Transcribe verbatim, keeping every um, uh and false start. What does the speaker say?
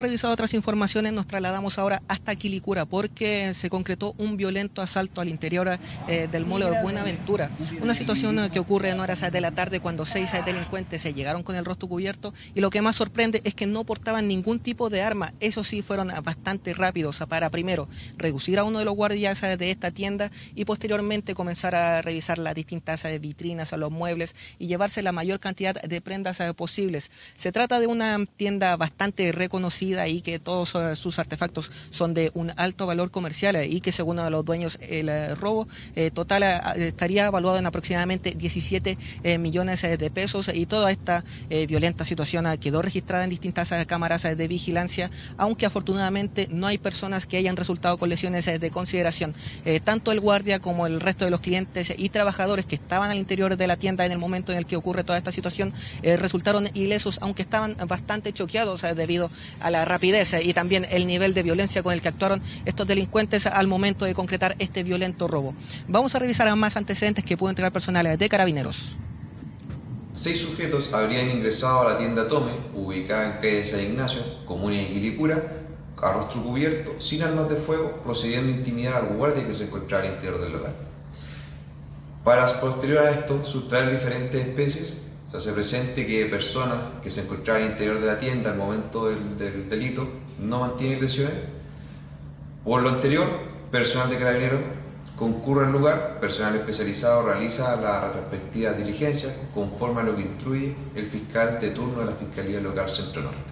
Revisado otras informaciones, nos trasladamos ahora hasta Quilicura porque se concretó un violento asalto al interior eh, del mall de Buenaventura. Una situación que ocurre en horas de la tarde cuando seis delincuentes se llegaron con el rostro cubierto y lo que más sorprende es que no portaban ningún tipo de arma. Eso sí, fueron bastante rápidos para primero reducir a uno de los guardias de esta tienda y posteriormente comenzar a revisar las distintas vitrinas, los muebles y llevarse la mayor cantidad de prendas posibles. Se trata de una tienda bastante reconocida y que todos sus artefactos son de un alto valor comercial y que según los dueños el robo eh, total estaría evaluado en aproximadamente diecisiete eh, millones de pesos y toda esta eh, violenta situación quedó registrada en distintas cámaras de vigilancia, aunque afortunadamente no hay personas que hayan resultado con lesiones de consideración. Eh, tanto el guardia como el resto de los clientes y trabajadores que estaban al interior de la tienda en el momento en el que ocurre toda esta situación eh, resultaron ilesos, aunque estaban bastante choqueados eh, debido a la La rapidez y también el nivel de violencia con el que actuaron estos delincuentes al momento de concretar este violento robo. Vamos a revisar más antecedentes que pudo entregar personal de Carabineros. Seis sujetos habrían ingresado a la tienda Tome, ubicada en calle de San Ignacio, comuna de Quilicura, a rostro cubierto, sin armas de fuego, procediendo a intimidar al guardia que se encontraba al interior del local. Para posterior a esto, sustraer diferentes especies. Se hace presente que personas que se encontraban al interior de la tienda al momento del, del delito no mantienen lesiones. Por lo anterior, personal de Carabineros concurre al lugar, personal especializado realiza las respectivas diligencias conforme a lo que instruye el fiscal de turno de la Fiscalía Local Centro Norte.